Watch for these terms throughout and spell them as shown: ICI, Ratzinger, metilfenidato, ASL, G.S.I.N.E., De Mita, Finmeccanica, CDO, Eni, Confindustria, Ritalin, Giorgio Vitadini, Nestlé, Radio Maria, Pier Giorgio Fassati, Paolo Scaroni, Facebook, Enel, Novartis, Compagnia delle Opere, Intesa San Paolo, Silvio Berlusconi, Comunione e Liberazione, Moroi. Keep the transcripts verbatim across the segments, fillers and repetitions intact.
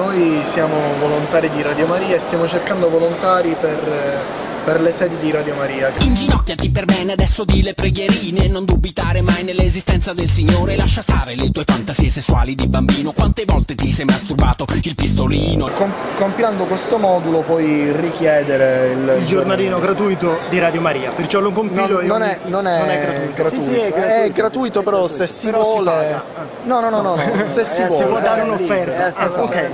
Noi siamo volontari di Radio Maria e stiamo cercando volontari per... per le sedi di Radio Maria. Inginocchiati per bene, adesso di le preghierine, non dubitare mai nell'esistenza del Signore, lascia stare le tue fantasie sessuali di bambino, quante volte ti sei masturbato il pistolino. Com compilando questo modulo puoi richiedere il, il giornalino gratuito di Radio Maria, perciò lo compilo. Non, non, è, non, è, non è gratuito, gratuito. Sì, sì, è, gratuito. È gratuito, però se si però vuole si no no no no, no. se si eh, vuole, vuole dare un'offerta. Eh, sì, ah, no, ok,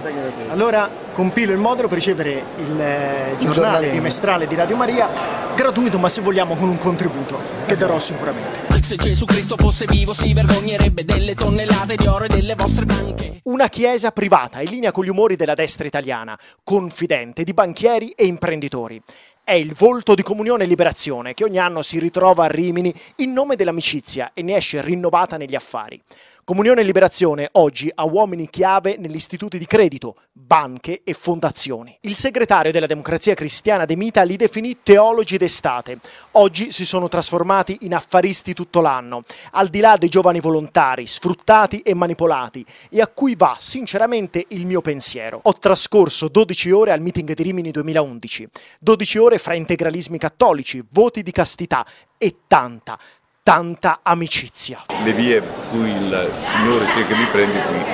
allora compilo il modulo per ricevere il, eh, il giornale bimestrale di Radio Maria, gratuito ma se vogliamo con un contributo che darò sicuramente. Se Gesù Cristo fosse vivo si vergognerebbe delle tonnellate di oro e delle vostre banche. Una chiesa privata in linea con gli umori della destra italiana, confidente di banchieri e imprenditori. È il volto di Comunione e Liberazione che ogni anno si ritrova a Rimini in nome dell'amicizia e ne esce rinnovata negli affari. Comunione e Liberazione oggi ha uomini chiave negli istituti di credito, banche e fondazioni. Il segretario della Democrazia Cristiana De Mita li definì teologi d'estate. Oggi si sono trasformati in affaristi tutto l'anno, al di là dei giovani volontari, sfruttati e manipolati, e a cui va sinceramente il mio pensiero. Ho trascorso dodici ore al meeting di Rimini duemilaundici, dodici ore fra integralismi cattolici, voti di castità e tanta, tanta amicizia. Le vie cui il Signore cerca di prendere qui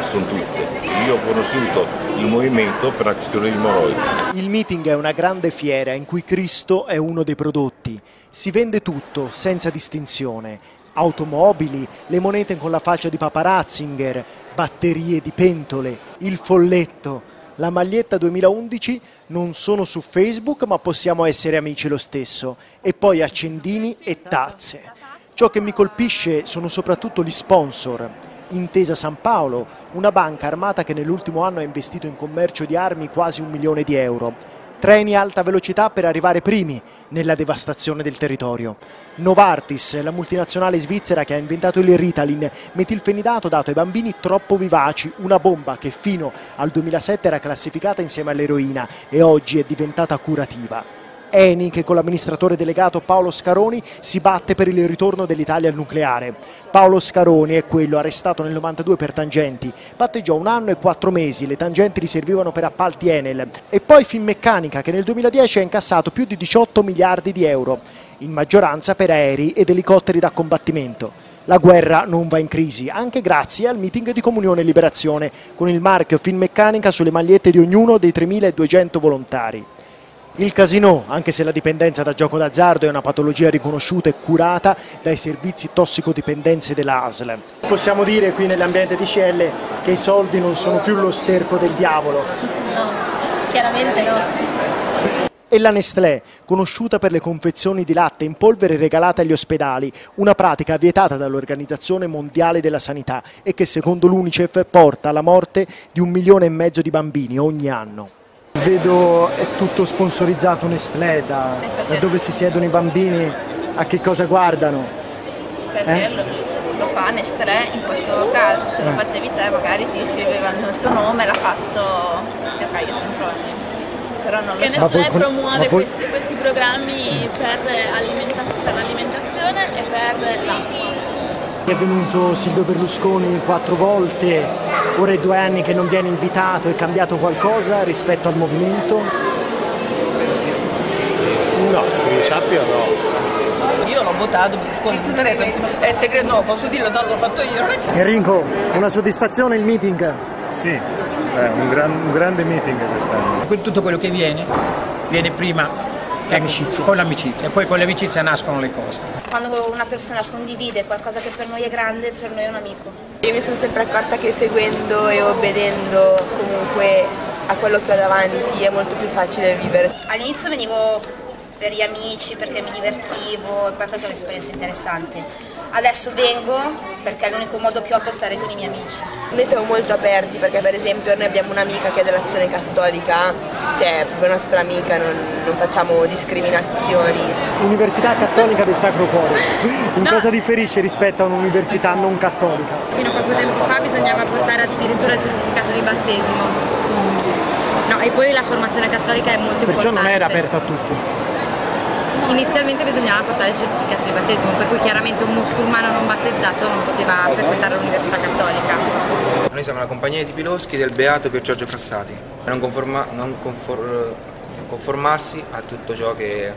sono tutte. Io ho conosciuto il movimento per la questione di Moroi. Il meeting è una grande fiera in cui Cristo è uno dei prodotti. Si vende tutto senza distinzione. Automobili, le monete con la faccia di Papa Ratzinger, batterie di pentole, il folletto. La maglietta duemilaundici, non sono su Facebook ma possiamo essere amici lo stesso, e poi accendini e tazze. Ciò che mi colpisce sono soprattutto gli sponsor. Intesa San Paolo, una banca armata che nell'ultimo anno ha investito in commercio di armi quasi un milione di euro. Treni a alta velocità per arrivare primi nella devastazione del territorio. Novartis, la multinazionale svizzera che ha inventato il Ritalin, metilfenidato dato ai bambini troppo vivaci, una bomba che fino al duemilasette era classificata insieme all'eroina e oggi è diventata curativa. Eni, che con l'amministratore delegato Paolo Scaroni si batte per il ritorno dell'Italia al nucleare. Paolo Scaroni è quello arrestato nel novantadue per tangenti, patteggiò un anno e quattro mesi, le tangenti gli servivano per appalti Enel, e poi Finmeccanica, che nel duemiladieci ha incassato più di diciotto miliardi di euro, in maggioranza per aerei ed elicotteri da combattimento. La guerra non va in crisi, anche grazie al meeting di Comunione e Liberazione, con il marchio Finmeccanica sulle magliette di ognuno dei tremiladuecento volontari. Il casinò, anche se la dipendenza da gioco d'azzardo è una patologia riconosciuta e curata dai servizi tossicodipendenze della A S L. Possiamo dire qui nell'ambiente di C L che i soldi non sono più lo sterco del diavolo? No, chiaramente no. E la Nestlé, conosciuta per le confezioni di latte in polvere regalate agli ospedali, una pratica vietata dall'Organizzazione Mondiale della Sanità e che secondo l'Unicef porta alla morte di un milione e mezzo di bambini ogni anno. Vedo è tutto sponsorizzato Nestlé, da, da dove si siedono i bambini, a che cosa guardano. Perché eh? lo, lo fa Nestlé in questo caso, se eh. lo facevi te magari ti scrivevano il tuo nome, l'ha fatto okay, io sono pronti. Però non lo so. Nestlé voi, promuove voi... questi, questi programmi per l'alimentazione e per l'acqua. È venuto Silvio Berlusconi quattro volte, ora è due anni che non viene invitato, è cambiato qualcosa rispetto al movimento? No, che io sappia no. Io l'ho votato con tutte le cose, è segreto, no, posso dirlo, no, l'ho fatto io. Enrico, una soddisfazione il meeting? Sì, è un, gran, un grande meeting quest'anno. Tutto quello che viene, viene prima. L'amicizia. Con l'amicizia, poi con l'amicizia nascono le cose. Quando una persona condivide qualcosa che per noi è grande, per noi è un amico. Io mi sono sempre accorta che seguendo e obbedendo comunque a quello che ho davanti è molto più facile vivere. All'inizio venivo per gli amici perché mi divertivo e poi perché è un'esperienza interessante. Adesso vengo perché è l'unico modo che ho per stare con i miei amici. Noi siamo molto aperti perché per esempio noi abbiamo un'amica che è dell'Azione Cattolica, cioè è proprio nostra amica, non, non facciamo discriminazioni. Università Cattolica del Sacro Cuore, in no. cosa differisce rispetto a un'università non cattolica? Fino a poco tempo fa bisognava portare addirittura il certificato di battesimo, no, e poi la formazione cattolica è molto Perciò importante. Perciò non era aperta a tutti? Inizialmente bisognava portare il certificato di battesimo, per cui chiaramente un musulmano non battezzato non poteva frequentare l'università cattolica. Noi siamo la compagnia di piloschi del beato Pier Giorgio Fassati. Non, conforma, non confor, conformarsi a tutto ciò che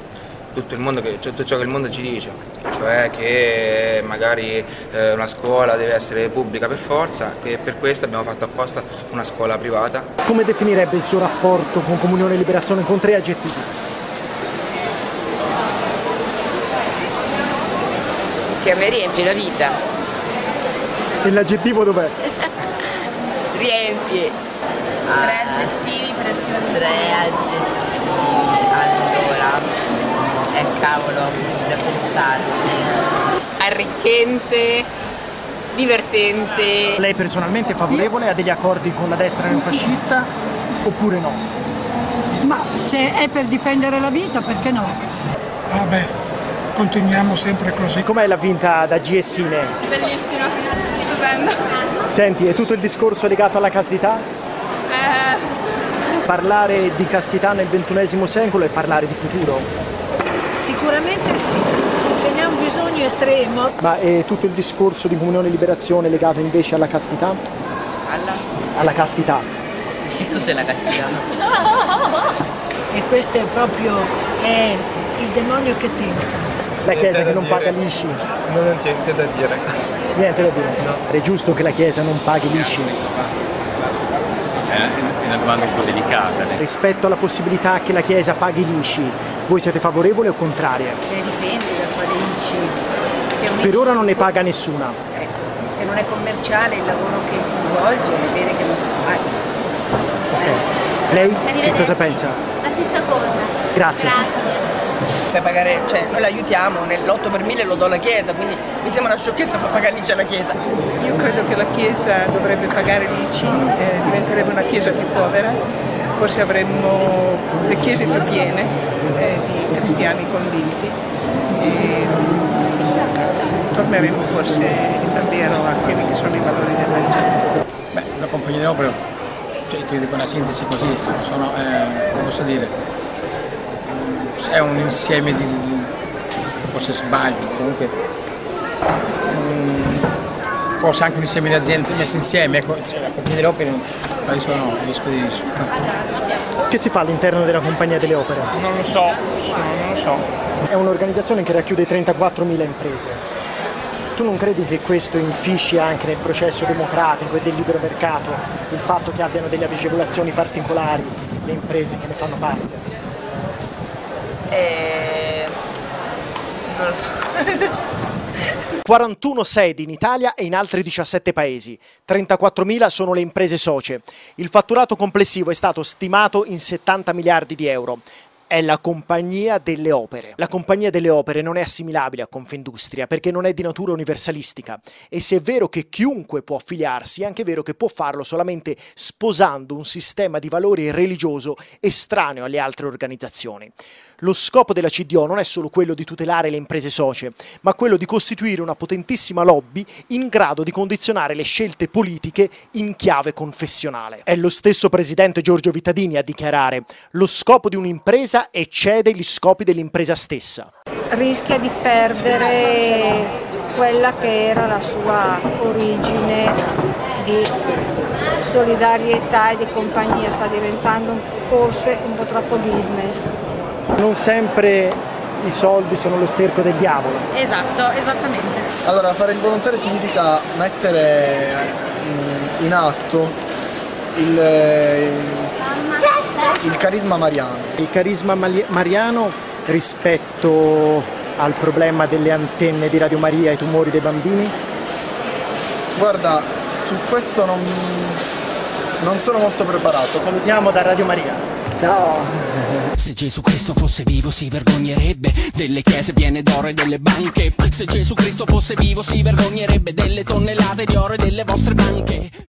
tutto, il mondo che tutto ciò che il mondo ci dice, cioè che magari eh, una scuola deve essere pubblica per forza, e per questo abbiamo fatto apposta una scuola privata. Come definirebbe il suo rapporto con Comunione e Liberazione con tre aggettivi? Che a me riempie la vita. E l'aggettivo dov'è? Riempie. Ah. Tre aggettivi per scrivere. Tre aggettivi. Allora, è cavolo, da pensarci. Arricchente, divertente. Lei personalmente è favorevole a degli accordi con la destra neofascista oppure no? Ma se è per difendere la vita, perché no? Vabbè, continuiamo sempre così. Com'è la vinta da G S I N E? Bellissima, stupenda. Senti, e tutto il discorso legato alla castità? Eh. Parlare di castità nel ventunesimo secolo è parlare di futuro? Sicuramente sì, ce n'è un bisogno estremo. Ma e tutto il discorso di Comunione e Liberazione legato invece alla castità? Alla? Alla castità. Che cos'è la castità? E questo è proprio è il demonio che tenta. La Chiesa che non paga l'I C I. Non ho niente da dire. Niente da dire? No. È giusto che la Chiesa non paghi l'I C I? È una domanda un po' delicata. Eh. Rispetto alla possibilità che la Chiesa paghi l'I C I, voi siete favorevoli o contraria? Beh, dipende da quale I C I. Per ora non ne paga nessuna. Ecco, se non è commerciale il lavoro che si svolge è bene che non si paghi. Okay. Lei che cosa pensa? La stessa cosa. Grazie. Grazie. Per pagare, cioè noi l'aiutiamo, nell'otto per mille lo do alla Chiesa, quindi mi sembra una sciocchezza far pagare l'I C I alla Chiesa. Io credo che la Chiesa dovrebbe pagare l'I C I, eh, diventerebbe una Chiesa più povera, forse avremmo le Chiese più piene eh, di cristiani convinti e torneremo forse davvero a quelli che sono i valori del Vangelo. Beh, la Compagnia delle Opere, cioè, ti dico una sintesi così, sono, eh, non posso dire. È un insieme di, forse sbaglio, comunque mh, forse anche un insieme di aziende messe insieme, ecco, cioè, la Compagnia delle Opere, adesso no, rischio di... Che si fa all'interno della Compagnia delle Opere? Non lo so, non lo so. È un'organizzazione che racchiude trentaquattromila imprese. Tu non credi che questo infisci anche nel processo democratico e del libero mercato il fatto che abbiano delle agevolazioni particolari le imprese che ne fanno parte? Eh, non lo so. quarantuno sedi in Italia e in altri diciassette paesi, trentaquattromila sono le imprese socie. Il fatturato complessivo è stato stimato in settanta miliardi di euro. È la Compagnia delle Opere. La Compagnia delle Opere non è assimilabile a Confindustria perché non è di natura universalistica e se è vero che chiunque può affiliarsi è anche vero che può farlo solamente sposando un sistema di valori religioso estraneo alle altre organizzazioni. Lo scopo della C D O non è solo quello di tutelare le imprese socie, ma quello di costituire una potentissima lobby in grado di condizionare le scelte politiche in chiave confessionale. È lo stesso presidente Giorgio Vitadini a dichiarare: lo scopo di un'impresa eccede gli scopi dell'impresa stessa. Rischia di perdere quella che era la sua origine di solidarietà e di compagnia, sta diventando forse un po' troppo business. Non sempre i soldi sono lo sterco del diavolo. Esatto, esattamente. Allora, fare il volontario significa mettere in atto il, il carisma mariano. Il carisma mariano rispetto al problema delle antenne di Radio Maria e ai tumori dei bambini? Guarda, su questo non, non sono molto preparato. Salutiamo da Radio Maria. Ciao! Se Gesù Cristo fosse vivo si vergognerebbe delle chiese piene d'oro e delle banche. Se Gesù Cristo fosse vivo si vergognerebbe delle tonnellate di oro e delle vostre banche.